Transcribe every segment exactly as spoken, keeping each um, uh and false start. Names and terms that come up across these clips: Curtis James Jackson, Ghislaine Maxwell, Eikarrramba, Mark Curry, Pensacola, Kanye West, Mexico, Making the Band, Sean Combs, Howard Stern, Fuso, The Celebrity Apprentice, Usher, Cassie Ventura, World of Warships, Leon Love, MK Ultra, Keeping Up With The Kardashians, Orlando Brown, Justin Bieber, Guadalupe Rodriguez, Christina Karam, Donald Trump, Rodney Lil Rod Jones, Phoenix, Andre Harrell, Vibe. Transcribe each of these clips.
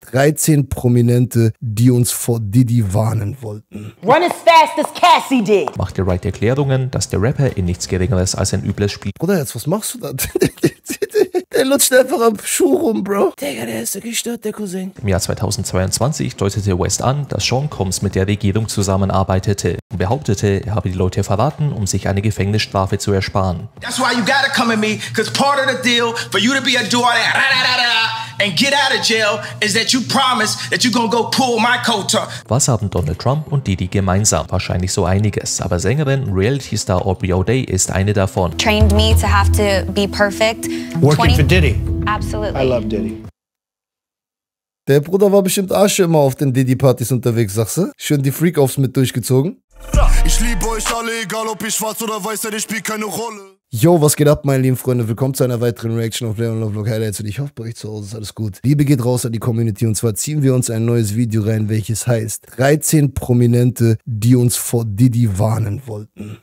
dreizehn Prominente, die uns vor Diddy warnen wollten. Run as fast as Cassie did. Macht der Wright Erklärungen, dass der Rapper in nichts Geringeres als ein übles Spiel... Bruder, jetzt was machst du da? Der lutscht einfach am Schuh rum, Bro. Digga, der ist so gestört, der Cousin. Im Jahr zweitausendzweiundzwanzig deutete West an, dass Sean Combs mit der Regierung zusammenarbeitete und behauptete, er habe die Leute verraten, um sich eine Gefängnisstrafe zu ersparen. That's why you gotta come at me, because part of the deal for you to be a do all that ra-ra-ra-ra and get out of jail is that you promise that you gonna go pull my coat up. Was haben Donald Trump und Diddy gemeinsam? Wahrscheinlich so einiges, aber Sängerin Reality-Star Aubrey O'Day ist eine davon. Trained me to have to be perfect. Working for Diddy. Absolutely. I love Diddy. Der Bruder war bestimmt Asche immer auf den Diddy-Partys unterwegs, sagst du? Schön die Freak-Offs mit durchgezogen. Ich liebe euch alle, egal ob ich schwarz oder weiß seid, ich spiele keine Rolle. Yo, was geht ab, meine lieben Freunde? Willkommen zu einer weiteren Reaction auf Leon Love Vlog Highlights und ich hoffe, bei euch zu Hause ist alles gut. Liebe geht raus an die Community und zwar ziehen wir uns ein neues Video rein, welches heißt dreizehn Prominente, die uns vor Diddy warnen wollten.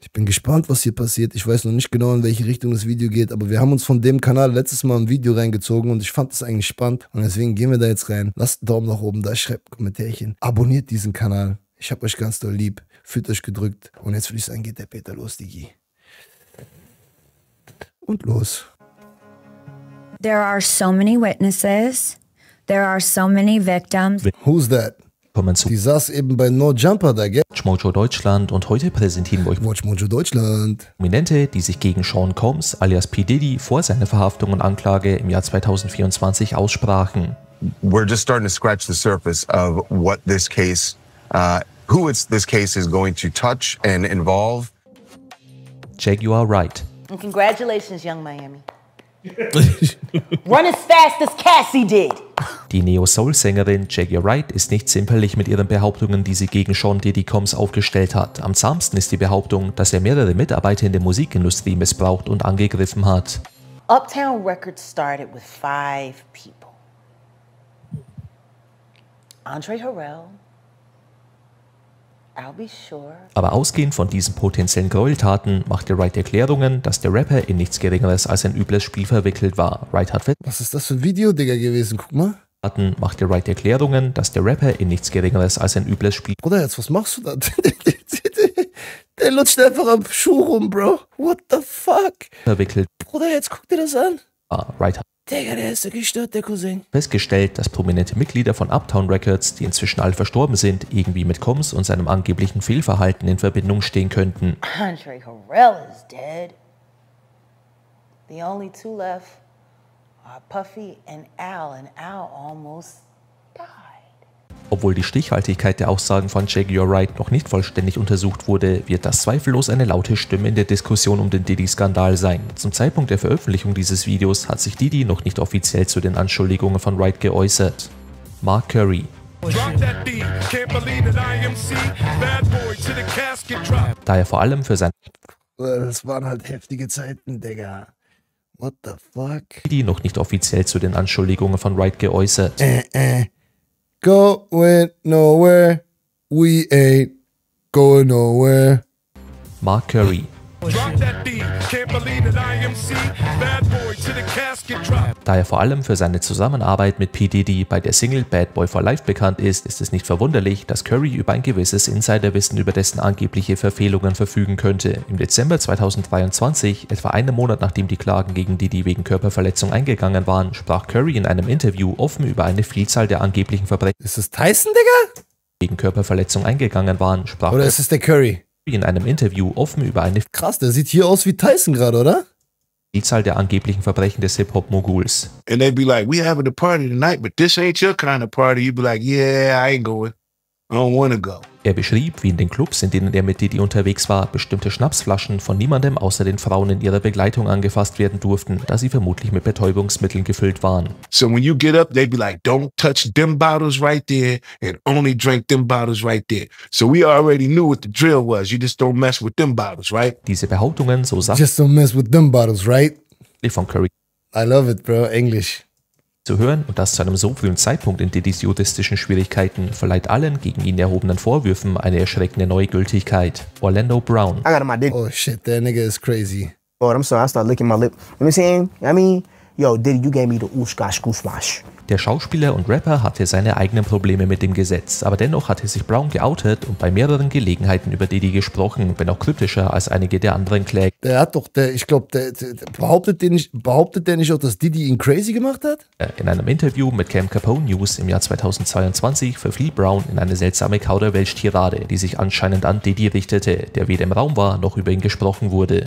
Ich bin gespannt, was hier passiert. Ich weiß noch nicht genau, in welche Richtung das Video geht, aber wir haben uns von dem Kanal letztes Mal ein Video reingezogen und ich fand das eigentlich spannend und deswegen gehen wir da jetzt rein. Lasst einen Daumen nach oben da, schreibt ein Kommentarchen, abonniert diesen Kanal. Ich hab euch ganz doll lieb, fühlt euch gedrückt und jetzt würde ich sagen, geht der Peter los, Digi. Und los. There are so many witnesses. There are so many victims. Who's that? Die saß eben bei No Jumper da, gell? Watchmojo Deutschland und heute präsentieren wir euch Watchmojo Deutschland. Prominente, die sich gegen Sean Combs alias P. Diddy vor seiner Verhaftung und Anklage im Jahr zweitausendvierundzwanzig aussprachen. We're just starting to scratch the surface of what this case, uh, who it's this case is going to touch and involve. Jaguar Wright. And congratulations, young Miami. Run as fast as Cassie did. Die Neo-Soul-Sängerin Jaguar Wright ist nicht zimperlich mit ihren Behauptungen, die sie gegen Sean Diddy Combs aufgestellt hat. Am zahmsten ist die Behauptung, dass er mehrere Mitarbeiter in der Musikindustrie missbraucht und angegriffen hat. Uptown Records started with five people. Andre Harrell. Sure. Aber ausgehend von diesen potenziellen Gräueltaten machte Wright Erklärungen, dass der Rapper in nichts Geringeres als ein übles Spiel verwickelt war. Wright hat fett. Was ist das für ein Video, Digga, gewesen? Guck mal. Machte Wright Erklärungen, dass der Rapper in nichts Geringeres als ein übles Spiel. Bruder, jetzt was machst du da? Der lutscht einfach am Schuh rum, Bro. What the fuck? Verwickelt. Bruder, jetzt guck dir das an. Wright hat. Digga, der ist so gestört, der Cousin. Festgestellt, dass prominente Mitglieder von Uptown Records, die inzwischen alle verstorben sind, irgendwie mit Combs und seinem angeblichen Fehlverhalten in Verbindung stehen könnten. Andre Harrell is dead. The only two left are Puffy and Al, and Al almost died. Obwohl die Stichhaltigkeit der Aussagen von Jaguar Wright noch nicht vollständig untersucht wurde, wird das zweifellos eine laute Stimme in der Diskussion um den Diddy-Skandal sein. Zum Zeitpunkt der Veröffentlichung dieses Videos hat sich Diddy noch nicht offiziell zu den Anschuldigungen von Wright geäußert. Mark Curry. Da er vor allem für sein... Das waren halt heftige Zeiten, Digga. What the fuck? Diddy noch nicht offiziell zu den Anschuldigungen von Wright geäußert. Äh, äh. Going nowhere, we ain't going nowhere. Mark Curry. Da er vor allem für seine Zusammenarbeit mit P. Diddy bei der Single Bad Boy for Life bekannt ist, ist es nicht verwunderlich, dass Curry über ein gewisses Insiderwissen über dessen angebliche Verfehlungen verfügen könnte. Im Dezember zweitausenddreiundzwanzig, etwa einen Monat nachdem die Klagen gegen Diddy wegen Körperverletzung eingegangen waren, sprach Curry in einem Interview offen über eine Vielzahl der angeblichen Verbrechen. Ist das Tyson, Digga? Gegen Körperverletzung eingegangen waren, sprach Oder ist es der Curry? In einem Interview offen über eine... Krass, der sieht hier aus wie Tyson gerade, oder? Die Zahl der angeblichen Verbrechen des Hip-Hop-Moguls. And they'd be like, we're having a party tonight, but this ain't your kind of party. You'd be like, yeah, I ain't going. I don't wanna go. Er beschrieb, wie in den Clubs, in denen er mit Diddy unterwegs war, bestimmte Schnapsflaschen von niemandem außer den Frauen in ihrer Begleitung angefasst werden durften, da sie vermutlich mit Betäubungsmitteln gefüllt waren. So when you get up, they'd be like, don't touch them bottles right there and only drink them bottles right there. So we already knew what the drill was. You just don't mess with them bottles, right? Diese Behauptungen, so sagt... Just don't mess with them bottles, right? Von Curry. I love it, bro. Englisch. Zu hören und das zu einem so frühen Zeitpunkt in Diddys juristischen Schwierigkeiten verleiht allen gegen ihn erhobenen Vorwürfen eine erschreckende Neugültigkeit. Orlando Brown. I got my dick. Oh shit, that nigga is crazy. Oh, I'm sorry, I started licking my lip. You know what I'm saying? I mean, yo, Diddy, you gave me the Ushkash Kushwash. Der Schauspieler und Rapper hatte seine eigenen Probleme mit dem Gesetz, aber dennoch hatte sich Brown geoutet und bei mehreren Gelegenheiten über Diddy gesprochen, wenn auch kritischer als einige der anderen Kläger. Der hat doch, der, ich glaube, der, der, der behauptet, der nicht, behauptet der nicht auch, dass Diddy ihn crazy gemacht hat? In einem Interview mit Cam Capone News im Jahr zweitausendzweiundzwanzig verfiel Brown in eine seltsame Kauderwelsch-Tirade, die sich anscheinend an Diddy richtete, der weder im Raum war, noch über ihn gesprochen wurde.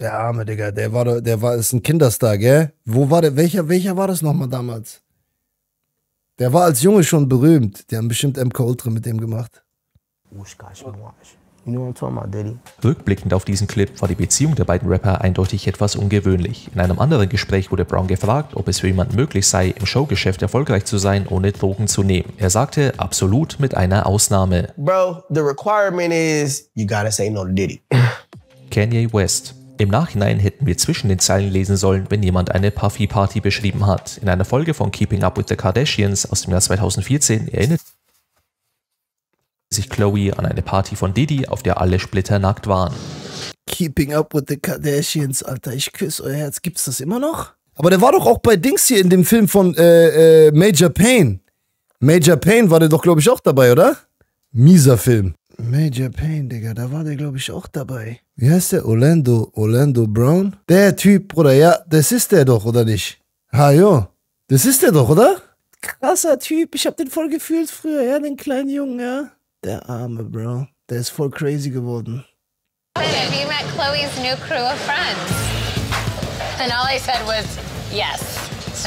Der arme Digga, der war, der war, ist ein Kinderstar, gell? Wo war der, welcher, welcher war das nochmal damals? Der war als Junge schon berühmt. Die haben bestimmt M K Ultra mit dem gemacht. Rückblickend auf diesen Clip war die Beziehung der beiden Rapper eindeutig etwas ungewöhnlich. In einem anderen Gespräch wurde Brown gefragt, ob es für jemanden möglich sei, im Showgeschäft erfolgreich zu sein, ohne Drogen zu nehmen. Er sagte, absolut mit einer Ausnahme. Bro, the requirement is, you gotta say no to Diddy. Kanye West. Im Nachhinein hätten wir zwischen den Zeilen lesen sollen, wenn jemand eine Puffy-Party beschrieben hat. In einer Folge von Keeping Up With The Kardashians aus dem Jahr zweitausendvierzehn erinnert sich Chloe an eine Party von Diddy, auf der alle splitternackt waren. Keeping Up With The Kardashians, Alter, ich küsse euer Herz. Gibt's das immer noch? Aber der war doch auch bei Dings hier in dem Film von äh, äh, Major Payne. Major Payne war der doch, glaube ich, auch dabei, oder? Mieser Film. Major Payne, Digga, da war der, glaube ich, auch dabei. Wie heißt der? Orlando, Orlando Brown? Der Typ, Bruder, ja, das ist der doch, oder nicht? Ha, jo, das ist der doch, oder? Krasser Typ, ich hab den voll gefühlt früher, ja, den kleinen Jungen, ja. Der arme Bro, der ist voll crazy geworden. We met Chloe's new crew of friends. And all I said was, yes.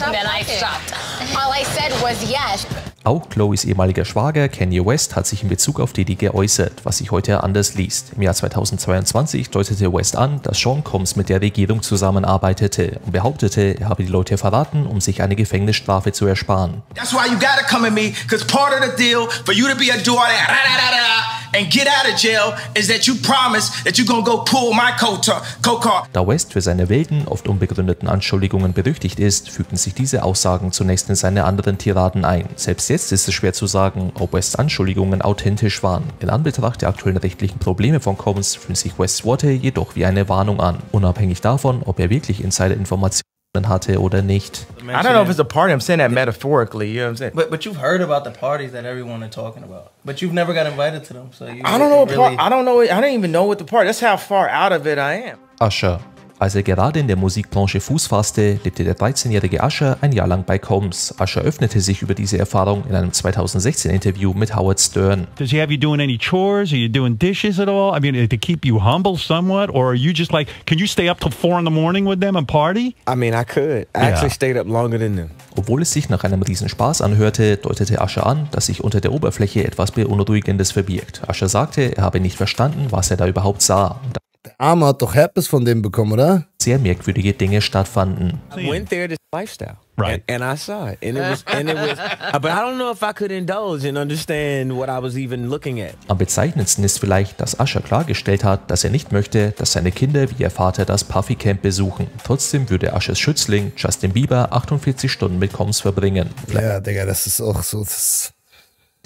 And then I stopped. All I said was yes. Auch Chloes ehemaliger Schwager Kanye West hat sich in Bezug auf Diddy geäußert, was sich heute anders liest. Im Jahr zweitausendzweiundzwanzig deutete West an, dass Sean Combs mit der Regierung zusammenarbeitete und behauptete, er habe die Leute verraten, um sich eine Gefängnisstrafe zu ersparen. That's why you gotta come at me, because part of the deal for you to be a do all that ra-ra-ra-ra and get out of jail is that you promise that you gonna go pull my co-car. Da West für seine wilden, oft unbegründeten Anschuldigungen berüchtigt ist, fügten sich diese Aussagen zunächst in seine anderen Tiraden ein. Selbst jetzt ist es schwer zu sagen, ob Wests Anschuldigungen authentisch waren. In Anbetracht der aktuellen rechtlichen Probleme von Combs fühlen sich Wests Worte jedoch wie eine Warnung an, unabhängig davon, ob er wirklich Insider-Informationen hatte oder nicht. I don't know if it's a party. I'm saying that metaphorically. You know what I'm saying? But but you've heard about the parties that everyone is talking about. But you've never got invited to them. So you I don't know. Really... I don't know. I don't even know what the party. That's how far out of it I am. Usher. Als er gerade in der Musikbranche Fuß fasste, lebte der dreizehnjährige Usher ein Jahr lang bei Combs. Usher öffnete sich über diese Erfahrung in einem zweitausendsechzehn-Interview mit Howard Stern. Does he have you doing any chores? Are you doing dishes at all? I mean, to keep you humble somewhat, or are you just like, can you stay up till four in the morning with them and party? I mean, I could. I actually stayed up longer than them. Obwohl es sich nach einem Riesenspaß anhörte, deutete Usher an, dass sich unter der Oberfläche etwas Beunruhigendes verbirgt. Usher sagte, er habe nicht verstanden, was er da überhaupt sah. Der Arme hat doch Herpes von dem bekommen, oder? Sehr merkwürdige Dinge stattfanden. I went there to lifestyle, right? And, and I saw it, and it was, and it was. But I don't know if I could indulge and understand what I was even looking at. Am bezeichnendsten ist vielleicht, dass Usher klargestellt hat, dass er nicht möchte, dass seine Kinder wie ihr Vater das Puffy Camp besuchen. Trotzdem würde Ushers Schützling Justin Bieber achtundvierzig Stunden mit Combs verbringen. Vielleicht ja, Digga, das ist auch so.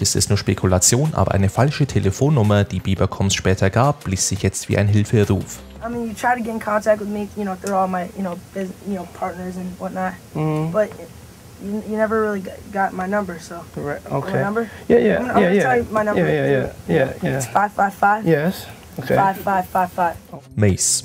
Das ist es nur Spekulation, aber eine falsche Telefonnummer, die Bieber Combs später gab, liest sich jetzt wie ein Hilferuf. I mean, you try to get in contact with me, you know, through all my, you know, business, you know, partners and whatnot. Mm-hmm. But you, you never really got my number, so. Right. Okay. My number? Yeah, yeah, I'm, I'm yeah, yeah. Tell you my number. Yeah, yeah, yeah, yeah, yeah. It's five five five. Yes. Okay. five five five five. Mace.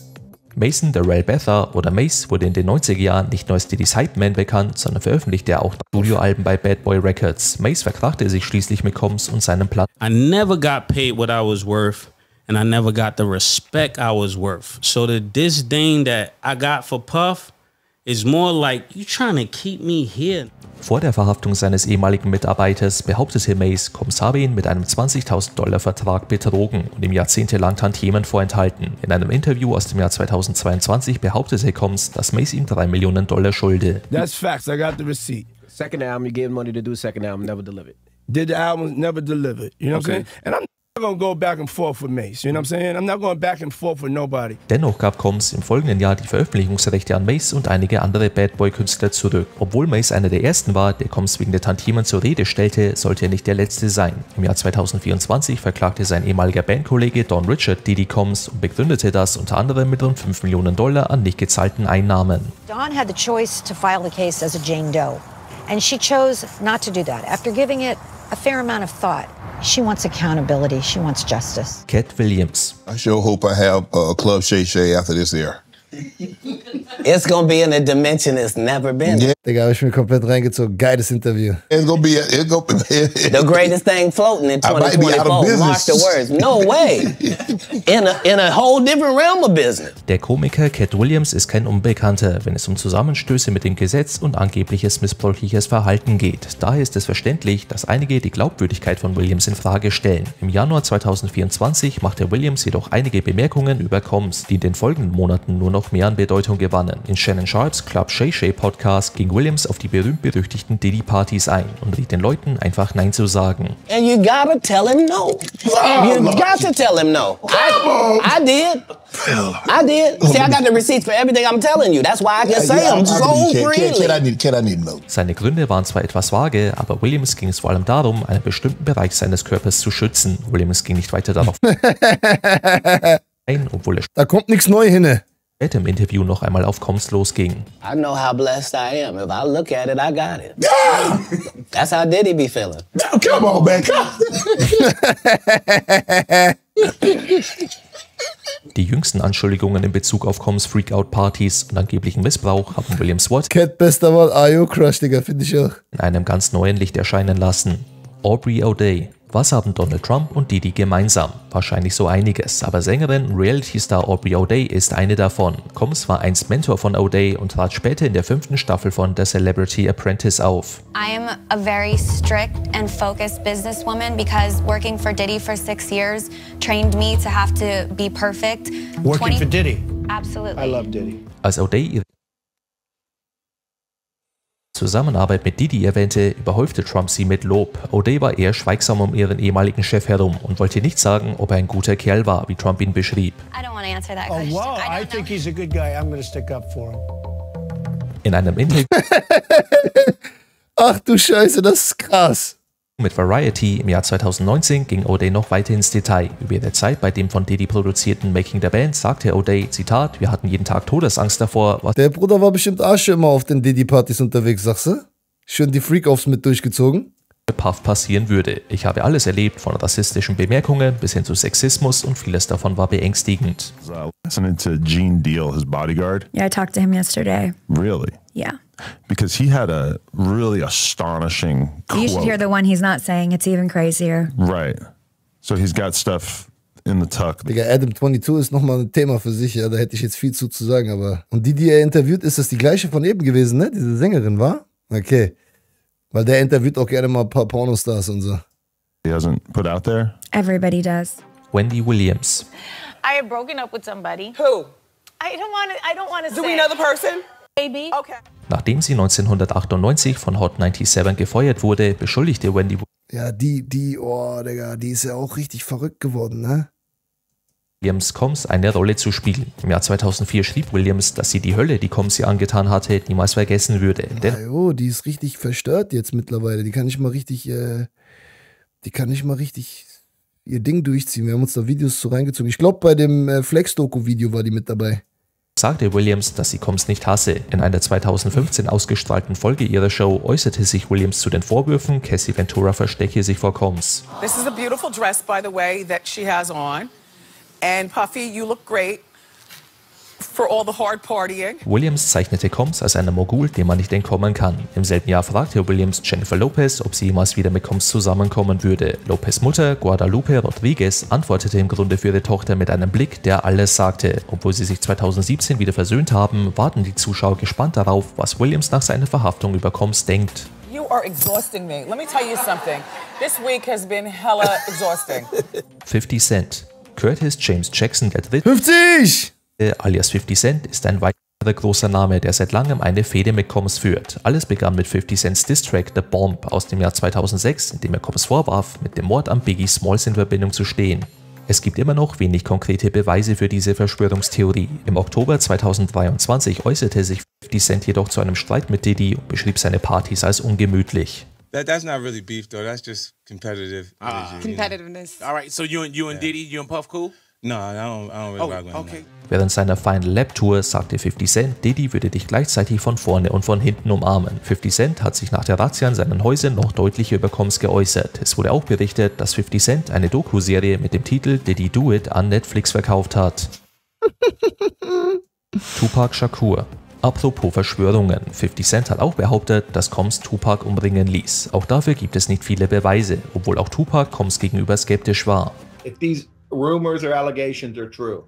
Mason Darrell Bether oder Mace wurde in den neunziger Jahren nicht nur als Diddy's Hype Man bekannt, sondern veröffentlichte auch Studioalben bei Bad Boy Records. Mace verkrachte sich schließlich mit Combs und seinem Plan. I never got paid what I was worth and I never got the respect I was worth. So the disdain that I got for Puff is more like you trying to keep me here. Vor der Verhaftung seines ehemaligen Mitarbeiters behauptete Mace, Combs habe ihn mit einem zwanzigtausend Dollar Vertrag betrogen und ihm jahrzehntelang Tantiemen vorenthalten. In einem Interview aus dem Jahr zweitausendzweiundzwanzig behauptete Combs, dass Mace ihm drei Millionen Dollar schulde. That's facts, I got the receipt. Second album, you gave money to do second album, never delivered. Did the album, never delivered. You know what I'm saying? And I'm gonna go back and forth with Mace, you know what I'm saying? I'm not going back and forth with nobody. Dennoch gab Combs im folgenden Jahr die Veröffentlichungsrechte an Mace und einige andere Bad Boy-Künstler zurück. Obwohl Mace einer der ersten war, der Combs wegen der Tantiemen zur Rede stellte, sollte er nicht der letzte sein. Im Jahr zweitausendvierundzwanzig verklagte sein ehemaliger Bandkollege Don Richard Diddy Combs und begründete das unter anderem mit rund fünf Millionen Dollar an nicht gezahlten Einnahmen. Don had the choice to file the case as a Jane Doe. And she chose not to do that. After giving it a fair amount of thought, she wants accountability, she wants justice. Katt Williams. I sure hope I have uh, Club Shay Shay after this year. It's gonna be in a dimension it's never been. Yeah. Digga, hab ich mir komplett reingezogen. Geiles Interview. It's gonna be, it's gonna be the greatest thing floating in twenty twenty-four. Mark the words. No way. In a, in a whole different realm of business. Der Komiker Katt Williams ist kein Unbekannter, wenn es um Zusammenstöße mit dem Gesetz und angebliches missbräuchliches Verhalten geht. Daher ist es verständlich, dass einige die Glaubwürdigkeit von Williams in Frage stellen. Im Januar zweitausendvierundzwanzig machte Williams jedoch einige Bemerkungen über Combs, die in den folgenden Monaten nur noch mehr an Bedeutung gewannen. In Shannon Sharps Club Shay Shay Podcast ging Williams auf die berühmt-berüchtigten Diddy-Partys ein und riet den Leuten, einfach Nein zu sagen. And you gotta tell him no. You gotta tell him no. I, I did. I did. See, I got the receipts for everything I'm telling you. That's why I can say I'm so freely. Seine Gründe waren zwar etwas vage, aber Williams ging es vor allem darum, einen bestimmten Bereich seines Körpers zu schützen. Williams ging nicht weiter darauf ein, obwohl er... Da kommt nichts Neues hin. Später im Interview noch einmal auf Combs losging. I know how blessed I am. If I look at it, I got it. Yeah. That's how Diddy be feeling. No, come on, man. Die jüngsten Anschuldigungen in Bezug auf Combs Freakout-Partys und angeblichen Missbrauch haben Williams Watt Cat bester Mann, I O Crush, Digga, finde ich auch. In einem ganz neuen Licht erscheinen lassen. Aubrey O'Day. Was haben Donald Trump und Diddy gemeinsam? Wahrscheinlich so einiges, aber Sängerin und Reality-Star Aubrey O'Day ist eine davon. Combs war einst Mentor von O'Day und trat später in der fünften Staffel von The Celebrity Apprentice auf. I am a very strict and focused businesswoman because working for Diddy for six years trained me to have to be perfect. Working for Diddy. Absolutely. I love Diddy. Als O'Day ihre Zusammenarbeit mit Diddy erwähnte, überhäufte Trump sie mit Lob. O'Day war eher schweigsam um ihren ehemaligen Chef herum und wollte nicht sagen, ob er ein guter Kerl war, wie Trump ihn beschrieb. In einem Interview Ach du Scheiße, das ist krass. Mit Variety im Jahr zweitausendneunzehn ging O'Day noch weiter ins Detail. Über ihre Zeit bei dem von Diddy produzierten Making the Band sagte O'Day, Zitat, wir hatten jeden Tag Todesangst davor. Der Bruder war bestimmt Asche immer auf den Diddy-Partys unterwegs, sagst du? Schön die Freak-Offs mit durchgezogen. Puff passieren würde. Ich habe alles erlebt, von rassistischen Bemerkungen bis hin zu Sexismus und vieles davon war beängstigend. Uh, listening to Gene Deal, his bodyguard. Yeah, I talked to him yesterday. Really? Yeah. Because he had a really astonishing quote. You should hear the one he's not saying. It's even crazier. Right. So he's got stuff in the tuck. Digga, Adam zweiundzwanzig ist nochmal ein Thema für sich, ja, da hätte ich jetzt viel zu, zu sagen, aber... Und die, die er interviewt, ist das die gleiche von eben gewesen, ne? Diese Sängerin, war? Okay. Weil der interviewt auch gerne mal ein paar Pornostars und so. He hasn't put out there? Everybody does. Wendy Williams. I have broken up with somebody. Who? I don't want to, I don't want to say. Do we know the person? Maybe. Okay. Nachdem sie neunzehnhundertachtundneunzig von Hot siebenundneunzig gefeuert wurde, beschuldigte Wendy Williams. Ja, die, die, oh, Digga, die ist ja auch richtig verrückt geworden, ne? Williams Combs eine Rolle zu spielen. Im Jahr zweitausendvier schrieb Williams, dass sie die Hölle, die Combs ihr angetan hatte, niemals vergessen würde. Na jo, die ist richtig verstört jetzt mittlerweile. Die kann nicht mal richtig, äh, die kann nicht mal richtig ihr Ding durchziehen. Wir haben uns da Videos zu reingezogen. Ich glaube, bei dem äh, Flex-Doku-Video war die mit dabei. Sagte Williams, dass sie Combs nicht hasse. In einer zweitausendfünfzehn ausgestrahlten Folge ihrer Show äußerte sich Williams zu den Vorwürfen, Cassie Ventura verstecke sich vor Combs. This is a beautiful dress, by the way, that she has on. And Puffy, you look great for all the hard partying. Williams zeichnete Combs als einen Mogul, dem man nicht entkommen kann. Im selben Jahr fragte Williams Jennifer Lopez, ob sie jemals wieder mit Combs zusammenkommen würde. Lopez' Mutter, Guadalupe Rodriguez, antwortete im Grunde für ihre Tochter mit einem Blick, der alles sagte. Obwohl sie sich zweitausendsiebzehn wieder versöhnt haben, warten die Zuschauer gespannt darauf, was Williams nach seiner Verhaftung über Combs denkt. You are exhausting me. Let me tell you something. This week has been hella exhausting. fifty Cent. Curtis James Jackson, der dritte, fünfzig! Alias fifty Cent, ist ein weiterer weiterer großer Name, der seit langem eine Fehde mit Combs führt. Alles begann mit fifty Cents Diss-Track The Bomb aus dem Jahr zweitausendsechs, in dem er Combs vorwarf, mit dem Mord an Biggie Smalls in Verbindung zu stehen. Es gibt immer noch wenig konkrete Beweise für diese Verschwörungstheorie. Im Oktober zweitausenddreiundzwanzig äußerte sich fifty Cent jedoch zu einem Streit mit Diddy und beschrieb seine Partys als ungemütlich. That, that's not really beef though, that's just competitive energy, uh, competitiveness. You know? All right, so you and, you and Diddy, you and Puff cool? No, I don't, I don't really rock with him. Während seiner Final Lap Tour sagte fifty Cent, Diddy würde dich gleichzeitig von vorne und von hinten umarmen. fifty Cent hat sich nach der Razzia in seinen Häusern noch deutlich über Combs geäußert. Es wurde auch berichtet, dass fifty Cent eine Doku-Serie mit dem Titel Diddy Do It an Netflix verkauft hat. Tupac Shakur. Apropos Verschwörungen, fifty Cent hat auch behauptet, dass Combs Tupac umbringen ließ. Auch dafür gibt es nicht viele Beweise, obwohl auch Tupac Combs gegenüber skeptisch war. If these rumors or allegations are true,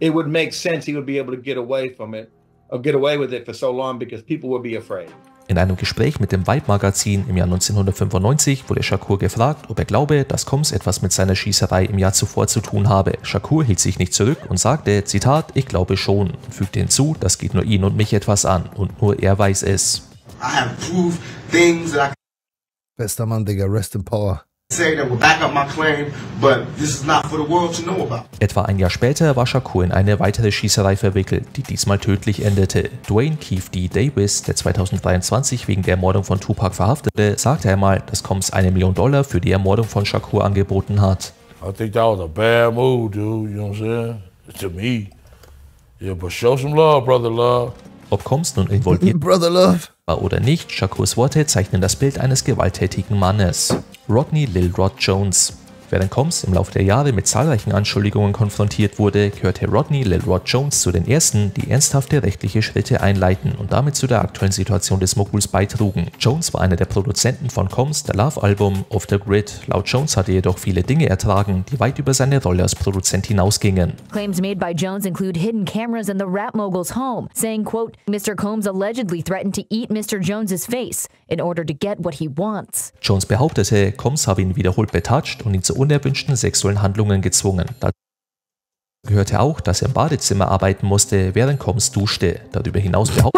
it would make sense he would be able to get away from it, or get away with it for so long because people would be afraid. In einem Gespräch mit dem Vibe-Magazin im Jahr neunzehnhundertfünfundneunzig wurde Shakur gefragt, ob er glaube, dass Combs etwas mit seiner Schießerei im Jahr zuvor zu tun habe. Shakur hielt sich nicht zurück und sagte, Zitat, ich glaube schon, und fügte hinzu, das geht nur ihn und mich etwas an und nur er weiß es. Bester Mann, Digga, rest in power. Etwa ein Jahr später war Shakur in eine weitere Schießerei verwickelt, die diesmal tödlich endete. Dwayne Keith D. Davis, der zweitausenddreiundzwanzig wegen der Ermordung von Tupac verhaftet wurde, sagte einmal, dass Combs eine Million Dollar für die Ermordung von Shakur angeboten hat. I think that was a bad move, dude, you know what I'm saying? To me. Yeah, but show some love, brother love. Ob Combs nun involviert war oder nicht, Shakurs Worte zeichnen das Bild eines gewalttätigen Mannes. Rodney Lil Rod Jones. Während Combs im Laufe der Jahre mit zahlreichen Anschuldigungen konfrontiert wurde, gehörte Rodney Lil Rod Jones zu den ersten, die ernsthafte rechtliche Schritte einleiten und damit zu der aktuellen Situation des Muggels beitrugen. Jones war einer der Produzenten von Combs' The Love-Album Off the Grid. Laut Jones hatte er jedoch viele Dinge ertragen, die weit über seine Rolle als Produzent hinausgingen. Claims made by Jones include hidden cameras in the rap mogul's home, saying, quote, Mister Combs allegedly threatened to eat Mister Jones's face in order to get what he wants. Jones behauptete, Combs habe ihn wiederholt betatscht und ihn zu unerwünschten sexuellen Handlungen gezwungen. Dazu gehörte auch, dass er im Badezimmer arbeiten musste, während Combs duschte. Darüber hinaus behauptete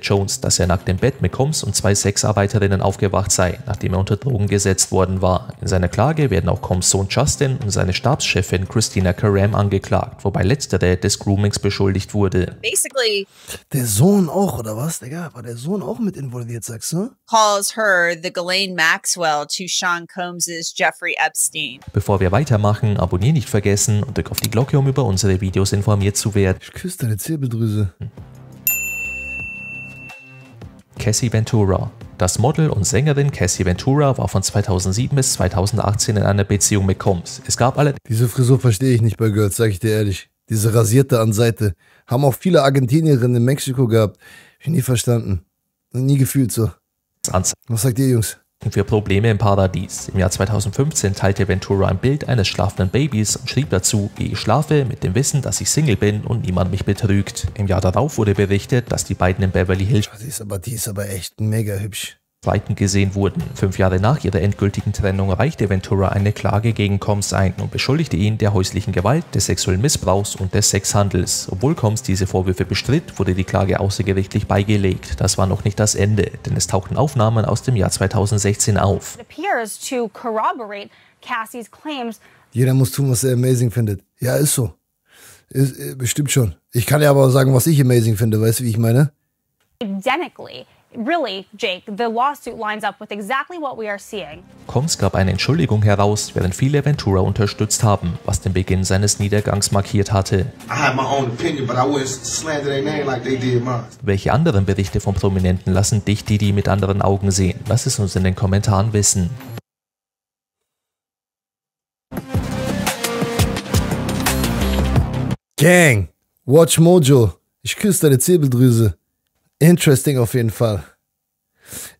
Jones, dass er nackt im Bett mit Combs und zwei Sexarbeiterinnen aufgewacht sei, nachdem er unter Drogen gesetzt worden war. In seiner Klage werden auch Combs Sohn Justin und seine Stabschefin Christina Karam angeklagt, wobei letztere des Groomings beschuldigt wurde. Basically, der Sohn auch, oder was, Digga? War der Sohn auch mit involviert, sagst du? Calls her the Ghislaine Maxwell to Sean Combs' Jeffrey Epstein. Bevor wir weitermachen, abonniere nicht vergessen und drück auf die Glocke, um über unsere Videos informiert zu werden. Ich küsse deine Zirbeldrüse. Cassie Ventura. Das Model und Sängerin Cassie Ventura war von zweitausendsieben bis zweitausendachtzehn in einer Beziehung mit Combs. Es gab allerdings... Diese Frisur verstehe ich nicht bei Girls, sag ich dir ehrlich. Diese rasierte an Seite. Haben auch viele Argentinierinnen in Mexiko gehabt. Hab ich nie verstanden. Nie gefühlt so. Was sagt ihr, Jungs? Für Probleme im Paradies. Im Jahr zweitausendfünfzehn teilte Ventura ein Bild eines schlafenden Babys und schrieb dazu, ich schlafe mit dem Wissen, dass ich Single bin und niemand mich betrügt. Im Jahr darauf wurde berichtet, dass die beiden in Beverly Hills die ist aber, die ist aber echt mega hübsch. gesehen wurden. Fünf Jahre nach ihrer endgültigen Trennung reichte Ventura eine Klage gegen Combs ein und beschuldigte ihn der häuslichen Gewalt, des sexuellen Missbrauchs und des Sexhandels. Obwohl Combs diese Vorwürfe bestritt, wurde die Klage außergerichtlich beigelegt. Das war noch nicht das Ende, denn es tauchten Aufnahmen aus dem Jahr zweitausendsechzehn auf. Jeder muss tun, was er amazing findet. Ja, ist so. Ist, bestimmt schon. Ich kann ja aber sagen, was ich amazing finde. Weißt du, wie ich meine? Identically. Really, Jake, the lawsuit lines up with exactly what we are seeing. Combs gab eine Entschuldigung heraus, während viele Ventura unterstützt haben, was den Beginn seines Niedergangs markiert hatte. Welche anderen Berichte von Prominenten lassen dich Diddy mit anderen Augen sehen? Lass es uns in den Kommentaren wissen. Gang, watch Mojo. Ich küsse deine Zirbeldrüse. Interesting auf jeden Fall.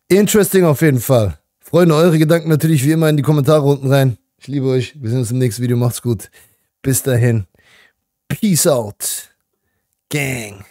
Interesting auf jeden Fall. Freunde, eure Gedanken natürlich wie immer in die Kommentare unten rein. Ich liebe euch. Wir sehen uns im nächsten Video. Macht's gut. Bis dahin. Peace out. Gang.